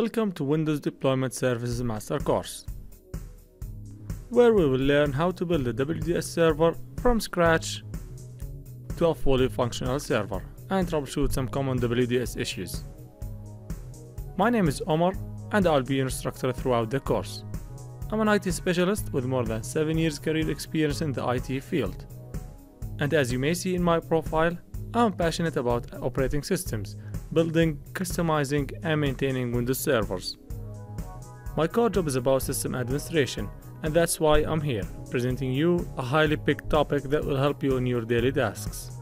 Welcome to Windows Deployment Services Master Course, where we will learn how to build a WDS server from scratch to a fully functional server and troubleshoot some common WDS issues. My name is Omar and I'll be your instructor throughout the course. I'm an IT specialist with more than 7 years career experience in the IT field. And as you may see in my profile, I'm passionate about operating systems, building, customizing, and maintaining Windows servers. My core job is about system administration, and that's why I'm here, presenting you a highly picked topic that will help you in your daily tasks.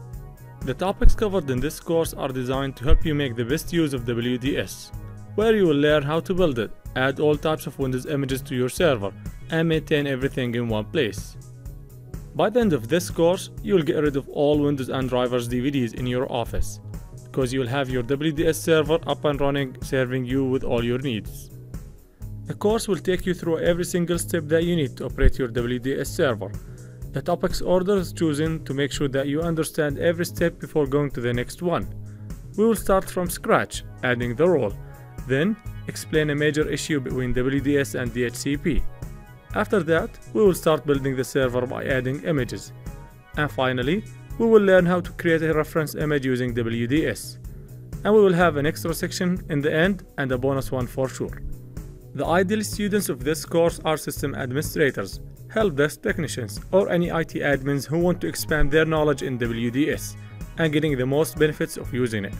The topics covered in this course are designed to help you make the best use of WDS, where you will learn how to build it, add all types of Windows images to your server, and maintain everything in one place. By the end of this course, you'll get rid of all Windows and drivers DVDs in your office, because you'll have your WDS server up and running, serving you with all your needs. The course will take you through every single step that you need to operate your WDS server. The topics order is chosen to make sure that you understand every step before going to the next one. We will start from scratch, adding the role, then explain a major issue between WDS and DHCP. After that, we will start building the server by adding images. And finally, we will learn how to create a reference image using WDS, and we will have an extra section in the end and a bonus one for sure. The ideal students of this course are system administrators, help desk technicians, or any IT admins who want to expand their knowledge in WDS and getting the most benefits of using it.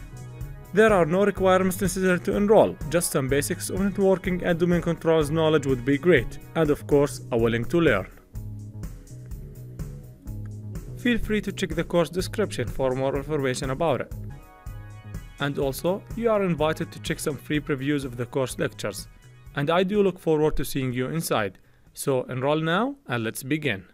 There are no requirements necessary to enroll, just some basics of networking and domain controls knowledge would be great, and of course are willing to learn. Feel free to check the course description for more information about it. And also, you are invited to check some free previews of the course lectures, and I do look forward to seeing you inside. So enroll now and let's begin.